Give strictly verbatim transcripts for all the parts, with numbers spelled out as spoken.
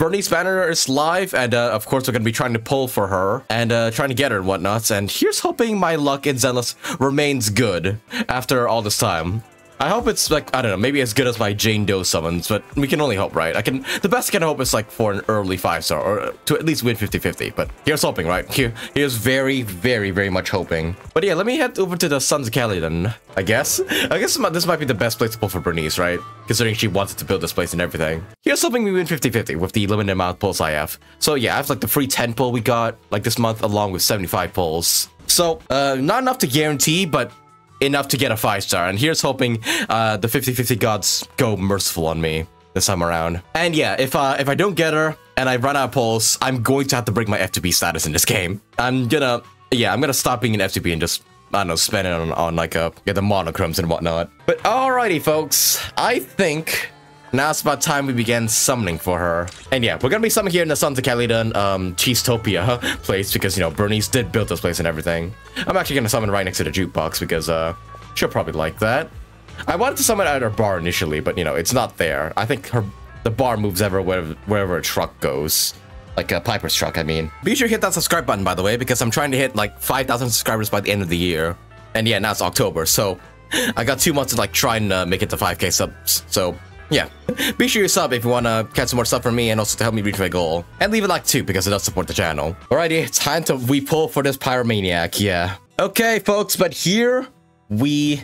Burnice Vanner is live, and uh, of course we're going to be trying to pull for her and uh, trying to get her and whatnots. And here's hoping my luck in Zenless remains good after all this time. I hope it's like, I don't know, maybe as good as my Jane Doe summons, but we can only hope, right? I can, the best I can hope is like for an early five star or to at least win fifty fifty, but here's hoping, right? Here, here's very, very, very much hoping. But yeah, let me head over to the Sons of Caledon, I guess. I guess this might be the best place to pull for Burnice, right? Considering she wanted to build this place and everything. Here's hoping we win fifty fifty with the limited amount pulls I have. So yeah, I have like the free ten pull we got like this month along with seventy-five pulls. So uh, not enough to guarantee, but enough to get a five star, and here's hoping uh, the fifty fifty gods go merciful on me this time around. And yeah, if, uh, if I don't get her and I run out of pulls, I'm going to have to break my F two P status in this game. I'm gonna, yeah, I'm gonna stop being an F two P and just, I don't know, spend it on, on like a, get the monochromes and whatnot. But alrighty, folks, I think now it's about time we began summoning for her. And yeah, we're gonna be summoning here in the Santa Catalina um, Cheestopia place because, you know, Burnice did build this place and everything. I'm actually gonna summon right next to the jukebox because uh, she'll probably like that. I wanted to summon at her bar initially, but, you know, it's not there. I think her the bar moves ever wherever, wherever a truck goes. Like a Piper's truck, I mean. Be sure to hit that subscribe button, by the way, because I'm trying to hit like five thousand subscribers by the end of the year. And yeah, now it's October, so I got two months to like try and uh, make it to five K subs, so yeah, be sure you sub if you want to catch some more stuff from me and also to help me reach my goal. And leave a like too, because it does support the channel. Alrighty, it's time to we pull for this pyromaniac, yeah. Okay, folks, but here we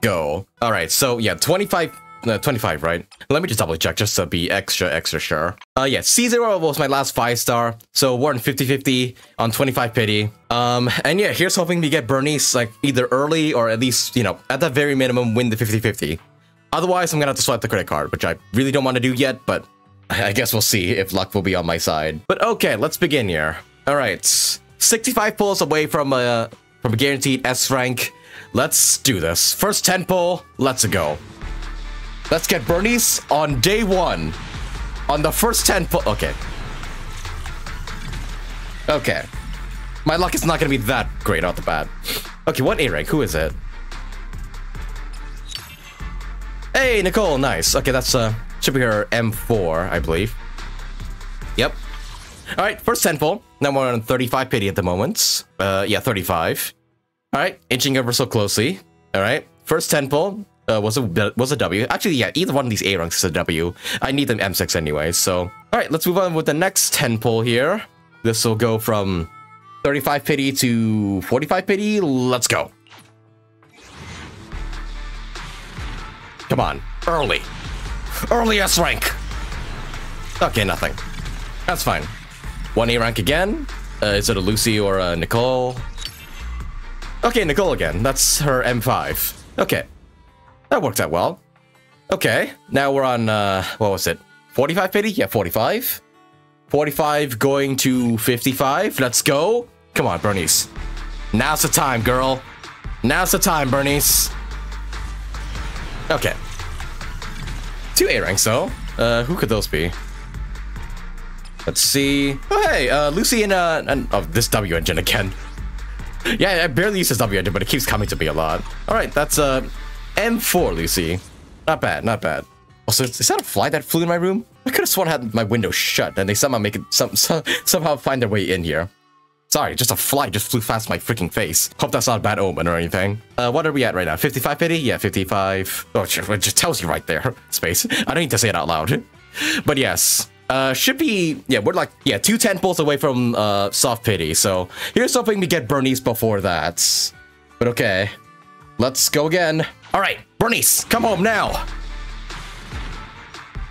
go. Alright, so yeah, twenty-five, uh, twenty-five, right? Let me just double check just to be extra, extra sure. Uh, yeah, C zero was my last five star, so we're in fifty fifty on twenty-five pity. Um, and yeah, here's hoping we get Burnice, like, either early or at least, you know, at the very minimum, win the fifty fifty. Otherwise, I'm gonna have to swipe the credit card, which I really don't want to do yet, but I guess we'll see if luck will be on my side. But okay, let's begin here. All right, sixty-five pulls away from a, from a guaranteed S rank. Let's do this. First ten pull, let's go. Let's get Burnice on day one. On the first ten pull, okay. Okay. My luck is not gonna be that great off the bat. Okay, what A rank, who is it? Hey, Nicole, nice. Okay, that's, uh, should be her M four, I believe. Yep. All right, first ten pull. Now we're on thirty-five pity at the moment. Uh, yeah, thirty-five. All right, inching over so closely. All right, first ten pull uh, was, a, was a W. Actually, yeah, either one of these A ranks is a W. I need them M six anyway, so. All right, let's move on with the next ten pull here. This will go from thirty-five pity to forty-five pity. Let's go. Come on, early. Early S rank. Okay, nothing. That's fine. One A rank again. Uh, is it a Lucy or a Nicole? Okay, Nicole again. That's her M five. Okay. That worked out well. Okay, now we're on, uh, what was it? forty-five pity? Yeah, forty-five. forty-five going to fifty-five. Let's go. Come on, Burnice. Now's the time, girl. Now's the time, Burnice. Okay. Two A ranks though. Uh, who could those be? Let's see. Oh hey, uh, Lucy and uh, and oh, this W engine again. Yeah, I barely use this W engine, but it keeps coming to me a lot. All right, that's uh, M four Lucy. Not bad, not bad. Also, is that a fly that flew in my room? I could have sworn I had my window shut, and they somehow make it some, some somehow find their way in here. Sorry, just a fly just flew past my freaking face. Hope that's not a bad omen or anything. Uh, what are we at right now? fifty-five pity? Yeah, fifty-five. Oh, it just tells you right there. Space. I don't need to say it out loud. But yes. Uh, should be... Yeah, we're like... Yeah, two ten pulls away from uh, soft pity. So, here's hoping we get Burnice before that. But okay. Let's go again. Alright, Burnice, come home now!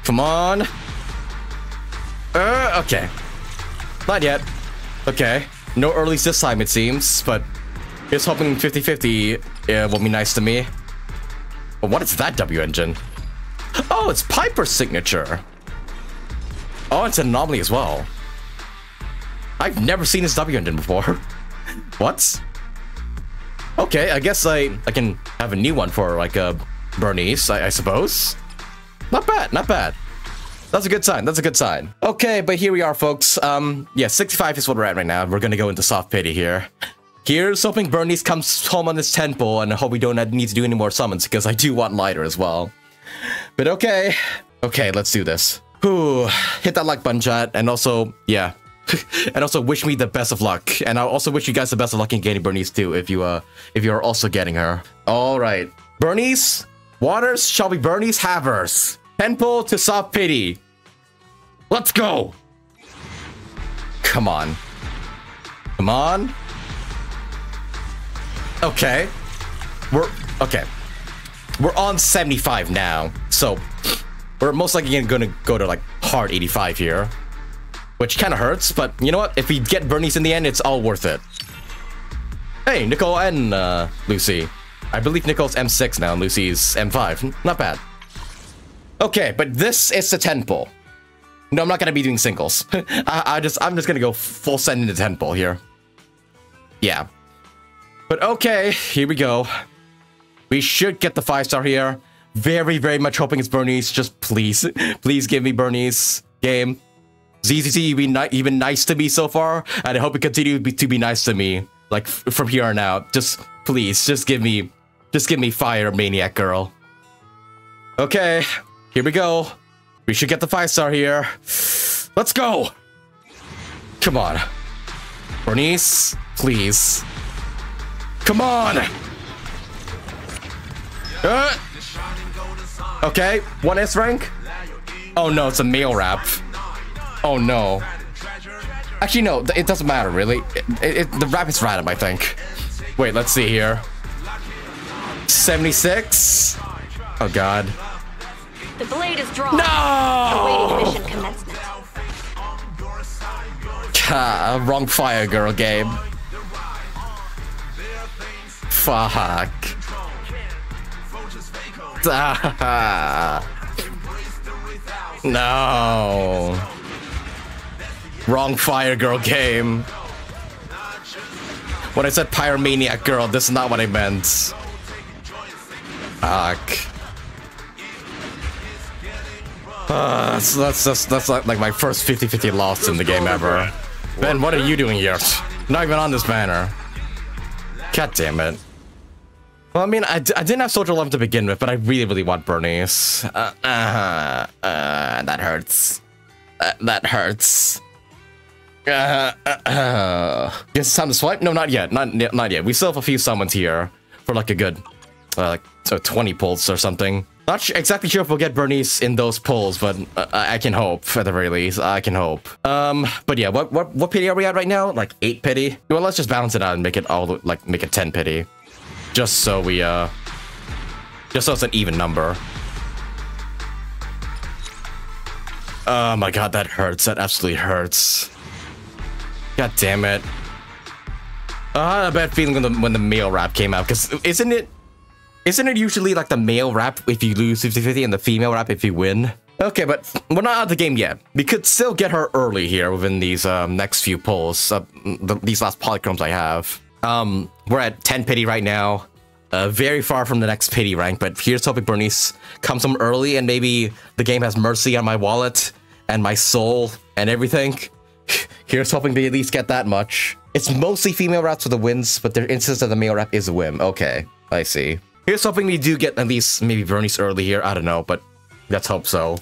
Come on. Uh, okay. Not yet. Okay. No earlies this time, it seems, but here's hoping fifty fifty yeah, will be nice to me. But what is that W engine? Oh, it's Piper's signature. Oh, it's an anomaly as well. I've never seen this W engine before. What? Okay, I guess I, I can have a new one for, like, uh, Burnice, I, I suppose. Not bad, not bad. That's a good sign. That's a good sign. Okay, but here we are, folks. Um, yeah, sixty-five is what we're at right now. We're gonna go into soft pity here. Here's hoping Burnice comes home on this temple, and I hope we don't need to do any more summons because I do want lighter as well. But okay, okay, let's do this. Whew. Hit that like button, chat, and also, yeah. And also wish me the best of luck. And I also wish you guys the best of luck in getting Burnice too, if you uh if you're also getting her. Alright. Burnice, waters shall be Burnice havers. Temple to soft pity. Let's go. Come on. Come on. Okay. We're okay. We're on seventy-five now. So we're most likely gonna go to like hard eighty-five here. Which kind of hurts, but you know what? If we get Burnice in the end, it's all worth it. Hey, Nicole and uh, Lucy. I believe Nicole's M six now and Lucy's M five. Not bad. Okay, but this is the temple. No, I'm not gonna be doing singles. I, I just, I'm just gonna go full send into temple here. Yeah. But okay, here we go. We should get the five star here. Very, very much hoping it's Burnice. Just please, please give me Burnice game. Z Z Z, you've been, ni you've been nice to me so far, and I hope you continue to be, to be nice to me, like, f from here on out. Just, please, just give me, just give me fire, maniac girl. Okay, here we go. We should get the five star here. Let's go! Come on. Burnice, please. Come on! Uh. Okay, one S rank? Oh no, it's a male rap. Oh no. Actually, no, it doesn't matter, really. It, it, it, the rap is random, I think. Wait, let's see here. seventy-six? Oh, God. The blade is drawn. No! Awaiting mission commencement. Ah, wrong fire girl game. Fuck. Ah. No. Wrong fire girl game. When I said pyromaniac girl, this is not what I meant. Fuck. Uh, so that's that's that's like, like my first fifty fifty loss in the game ever. Ben, what are you doing here? Not even on this banner. God damn it. Well, I mean, I, d I didn't have Soldier eleven to begin with, but I really, really want Burnice. Uh, uh, uh, that hurts. Uh, that hurts. Uh, uh, uh. Guess it's time to swipe? No, not yet. Not not yet. We still have a few summons here for like a good, uh, like so twenty pulls or something. Not sh exactly sure if we'll get Burnice in those pulls, but uh, I can hope at the very least. I can hope. Um, but yeah, what what what pity are we at right now? Like eight pity. Well, let's just balance it out and make it all the, like make it ten pity, just so we uh, just so it's an even number. Oh my god, that hurts. That absolutely hurts. God damn it. Uh, I had a bad feeling when the, when the male rap came out, because isn't it... Isn't it usually like the male rap if you lose fifty fifty and the female rap if you win? Okay, but we're not out of the game yet. We could still get her early here within these um, next few pulls. Uh, the, these last polychromes I have. Um, we're at ten pity right now. Uh, very far from the next pity rank, but here's hoping Burnice comes from early and maybe the game has mercy on my wallet and my soul and everything. Here's hoping they at least get that much. It's mostly female raps for the wins, but their instance of the male rap is a whim. Okay, I see. Here's hoping we do get at least maybe Burnice early here. I don't know, but let's hope so.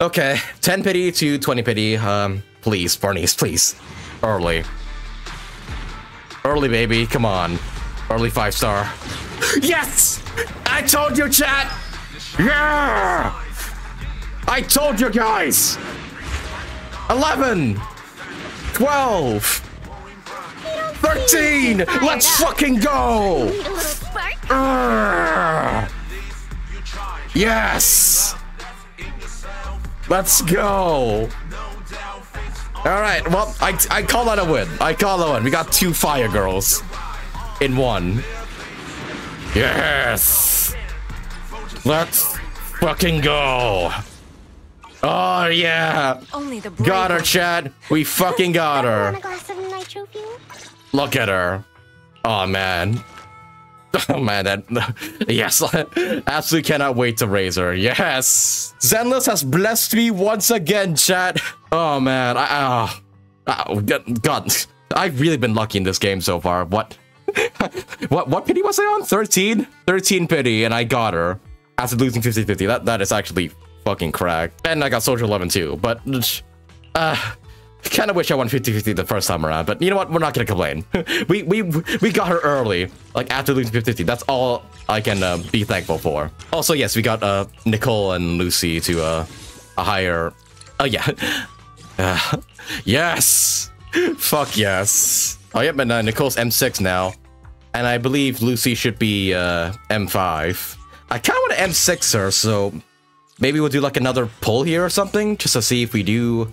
Okay, ten pity to twenty pity. Um, please, Burnice, please. Early. Early, baby. Come on. Early five star. Yes! I told you, chat! Yeah! I told you guys! eleven! twelve! thirteen! Let's fucking go! Urgh. Yes! Let's go! Alright, well, I, I call that a win. I call that a win. We got two fire girls in one. Yes! Let's fucking go! Oh yeah! Only the got her, Chad. We fucking got her. Look at her. Oh man. Oh man, that yes. Absolutely cannot wait to raise her. Yes. Zenless has blessed me once again, Chad. Oh man. I, uh, oh God. I've really been lucky in this game so far. What? what? What pity was I on? thirteen? thirteen pity, and I got her after losing fifty fifty. That that is actually fucking cracked. And I got Soldier eleven too, but uh kind of wish I won fifty fifty the first time around, but you know what? We're not gonna complain. we we we got her early, like after losing fifty fifty. That's all I can uh, be thankful for. Also, yes, we got uh Nicole and Lucy to uh a higher. Oh yeah, uh, yes, fuck yes. Oh yep, and uh, Nicole's M six now, and I believe Lucy should be uh M five. I kind of want to M six her, so maybe we'll do like another pull here or something, just to see if we do.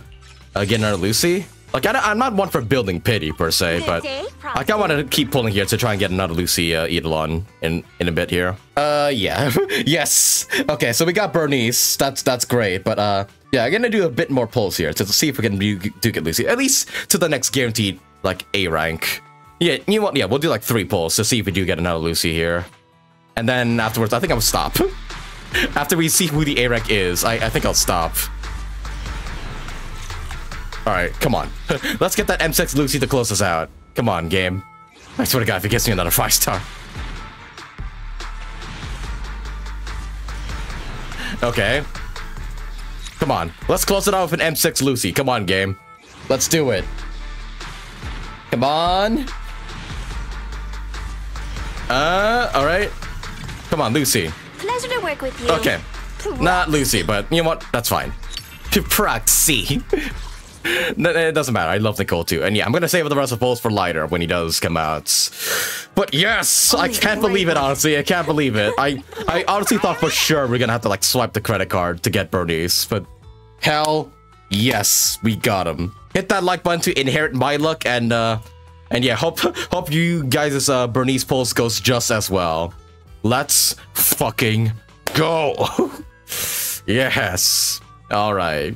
Again, our Lucy. Like, I don't, I'm not one for building pity per se, but I kind of want to keep pulling here to try and get another Lucy uh, Eidolon in in a bit here. Uh, yeah, yes. Okay, so we got Burnice. That's that's great, but uh, yeah, I'm gonna do a bit more pulls here to see if we can do, do get Lucy at least to the next guaranteed like A rank. Yeah, you know what? Yeah, we'll do like three pulls to see if we do get another Lucy here, and then afterwards, I think I'll stop. After we see who the A rank is, I I think I'll stop. All right, come on. Let's get that M six Lucy to close us out. Come on, game. I swear to God, if it gets me another five star. Okay. Come on. Let's close it out with an M six Lucy. Come on, game. Let's do it. Come on. Uh, all right. Come on, Lucy. Pleasure to work with you. Okay. Not Lucy, but you know what? That's fine. Proxy. It doesn't matter. I love Nicole too. And yeah, I'm going to save the rest of the polls for later when he does come out. But yes, I can't believe it, honestly. I can't believe it. I, I honestly thought for sure we we're going to have to like swipe the credit card to get Burnice. But hell yes, we got him. Hit that like button to inherit my luck. And uh, and yeah, hope hope you guys' uh, Burnice polls goes just as well. Let's fucking go. Yes. All right.